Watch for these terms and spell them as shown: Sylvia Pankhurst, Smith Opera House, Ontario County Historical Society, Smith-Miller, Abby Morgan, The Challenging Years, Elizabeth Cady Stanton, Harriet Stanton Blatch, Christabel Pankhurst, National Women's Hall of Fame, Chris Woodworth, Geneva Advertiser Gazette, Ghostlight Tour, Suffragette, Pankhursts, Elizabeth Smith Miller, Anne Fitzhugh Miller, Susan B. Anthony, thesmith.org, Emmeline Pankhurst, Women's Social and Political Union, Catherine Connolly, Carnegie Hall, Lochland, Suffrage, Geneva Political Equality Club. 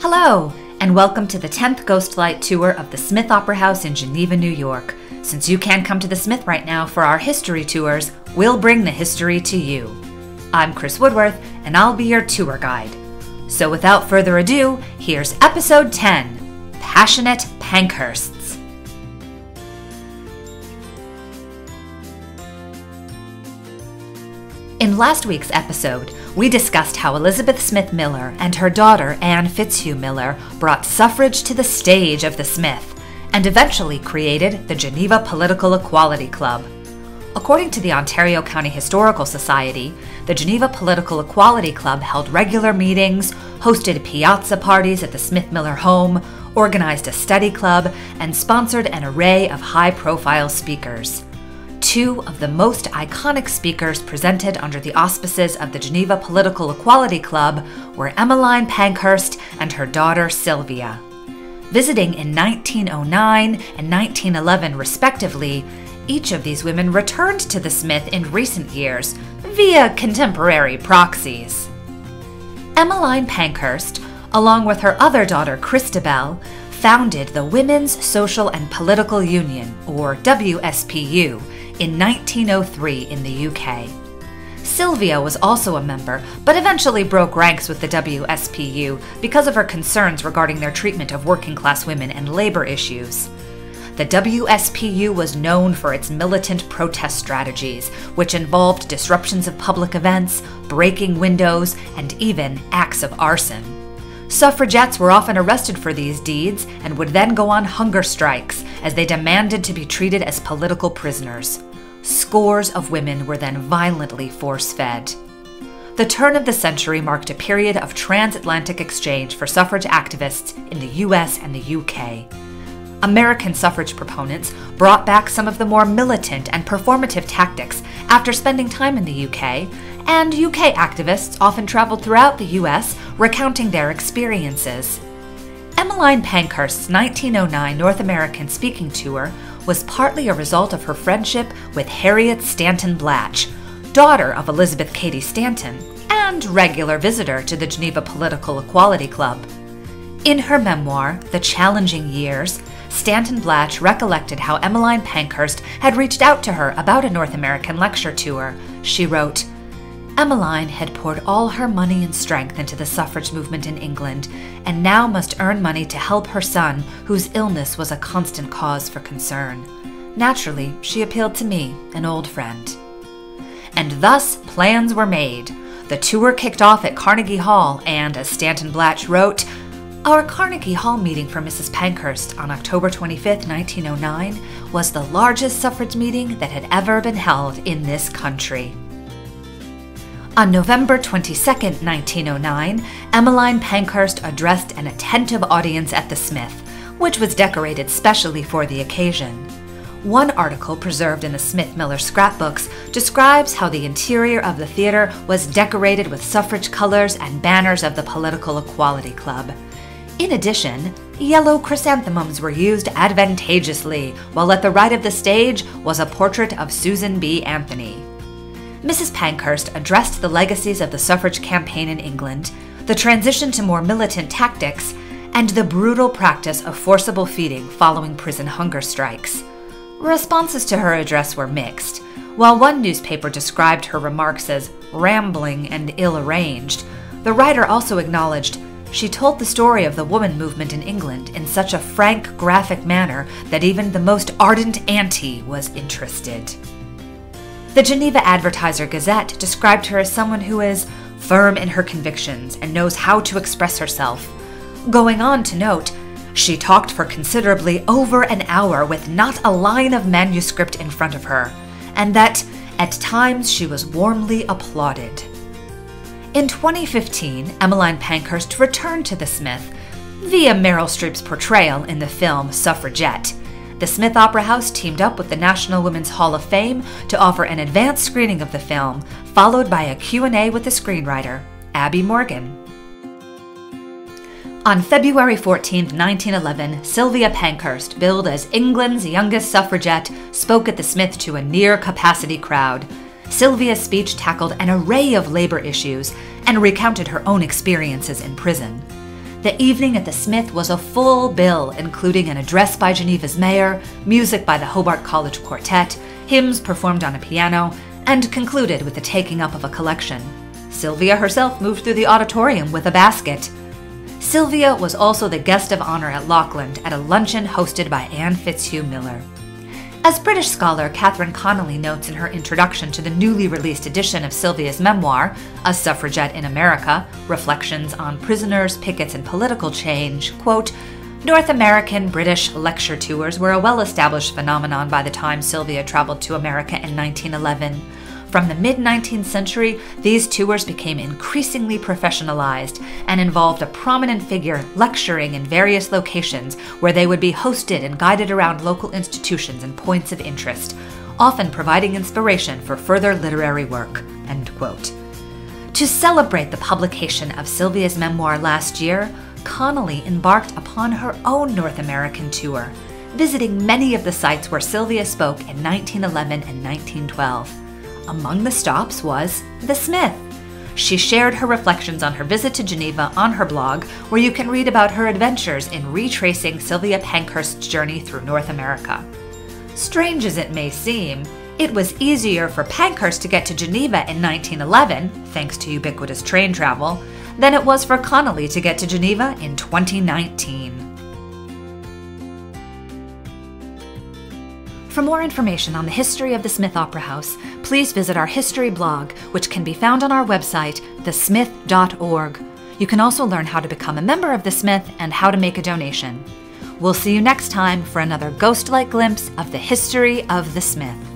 Hello, and welcome to the 10th Ghostlight Tour of the Smith Opera House in Geneva, New York. Since you can't come to the Smith right now for our history tours, we'll bring the history to you. I'm Chris Woodworth, and I'll be your tour guide. So without further ado, here's Episode 10, Passionate Pankhursts. In last week's episode, we discussed how Elizabeth Smith Miller and her daughter Anne Fitzhugh Miller brought suffrage to the stage of the Smith, and eventually created the Geneva Political Equality Club. According to the Ontario County Historical Society, the Geneva Political Equality Club held regular meetings, hosted piazza parties at the Smith-Miller home, organized a study club, and sponsored an array of high-profile speakers. Two of the most iconic speakers presented under the auspices of the Geneva Political Equality Club were Emmeline Pankhurst and her daughter Sylvia. Visiting in 1909 and 1911 respectively, each of these women returned to the Smith in recent years via contemporary proxies. Emmeline Pankhurst, along with her other daughter Christabel, founded the Women's Social and Political Union, or WSPU, in 1903 in the UK. Sylvia was also a member, but eventually broke ranks with the WSPU because of her concerns regarding their treatment of working-class women and labor issues. The WSPU was known for its militant protest strategies, which involved disruptions of public events, breaking windows, and even acts of arson. Suffragettes were often arrested for these deeds and would then go on hunger strikes as they demanded to be treated as political prisoners. Scores of women were then violently force-fed. The turn of the century marked a period of transatlantic exchange for suffrage activists in the US and the UK. American suffrage proponents brought back some of the more militant and performative tactics after spending time in the UK, and UK activists often traveled throughout the US recounting their experiences. Emmeline Pankhurst's 1909 North American speaking tour was partly a result of her friendship with Harriet Stanton Blatch, daughter of Elizabeth Cady Stanton, and regular visitor to the Geneva Political Equality Club. In her memoir, The Challenging Years, Stanton Blatch recollected how Emmeline Pankhurst had reached out to her about a North American lecture tour. She wrote, "Emmeline had poured all her money and strength into the suffrage movement in England, and now must earn money to help her son, whose illness was a constant cause for concern. Naturally, she appealed to me, an old friend." And thus, plans were made. The tour kicked off at Carnegie Hall, and as Stanton Blatch wrote, "Our Carnegie Hall meeting for Mrs. Pankhurst on October 25, 1909, was the largest suffrage meeting that had ever been held in this country." On November 22, 1909, Emmeline Pankhurst addressed an attentive audience at the Smith, which was decorated specially for the occasion. One article preserved in the Smith-Miller scrapbooks describes how the interior of the theater was decorated with suffrage colors and banners of the Political Equality Club. In addition, yellow chrysanthemums were used advantageously, while at the right of the stage was a portrait of Susan B. Anthony. Mrs. Pankhurst addressed the legacies of the suffrage campaign in England, the transition to more militant tactics, and the brutal practice of forcible feeding following prison hunger strikes. Responses to her address were mixed. While one newspaper described her remarks as rambling and ill-arranged, the writer also acknowledged, "She told the story of the woman movement in England in such a frank, graphic manner that even the most ardent anti was interested." The Geneva Advertiser Gazette described her as someone who is firm in her convictions and knows how to express herself, going on to note, "She talked for considerably over an hour with not a line of manuscript in front of her, and that at times she was warmly applauded." In 2015, Emmeline Pankhurst returned to the Smith via Meryl Streep's portrayal in the film Suffragette. The Smith Opera House teamed up with the National Women's Hall of Fame to offer an advanced screening of the film, followed by a Q&A with the screenwriter, Abby Morgan. On February 14, 1911, Sylvia Pankhurst, billed as England's youngest suffragette, spoke at the Smith to a near-capacity crowd. Sylvia's speech tackled an array of labor issues and recounted her own experiences in prison. The evening at the Smith was a full bill, including an address by Geneva's mayor, music by the Hobart College Quartet, hymns performed on a piano, and concluded with the taking up of a collection. Sylvia herself moved through the auditorium with a basket. Sylvia was also the guest of honor at Lochland at a luncheon hosted by Anne Fitzhugh Miller. As British scholar Catherine Connolly notes in her introduction to the newly released edition of Sylvia's memoir, A Suffragette in America, Reflections on Prisoners, Pickets, and Political Change, quote, North American British lecture tours were a well-established phenomenon by the time Sylvia traveled to America in 1911. From the mid-19th century, these tours became increasingly professionalized and involved a prominent figure lecturing in various locations where they would be hosted and guided around local institutions and points of interest, often providing inspiration for further literary work, end quote. To celebrate the publication of Sylvia's memoir last year, Connolly embarked upon her own North American tour, visiting many of the sites where Sylvia spoke in 1911 and 1912. Among the stops was The Smith. She shared her reflections on her visit to Geneva on her blog, where you can read about her adventures in retracing Sylvia Pankhurst's journey through North America. Strange as it may seem, it was easier for Pankhurst to get to Geneva in 1911, thanks to ubiquitous train travel, than it was for Connolly to get to Geneva in 2019. For more information on the history of the Smith Opera House, please visit our history blog, which can be found on our website, thesmith.org. You can also learn how to become a member of the Smith and how to make a donation. We'll see you next time for another ghost-like glimpse of the history of the Smith.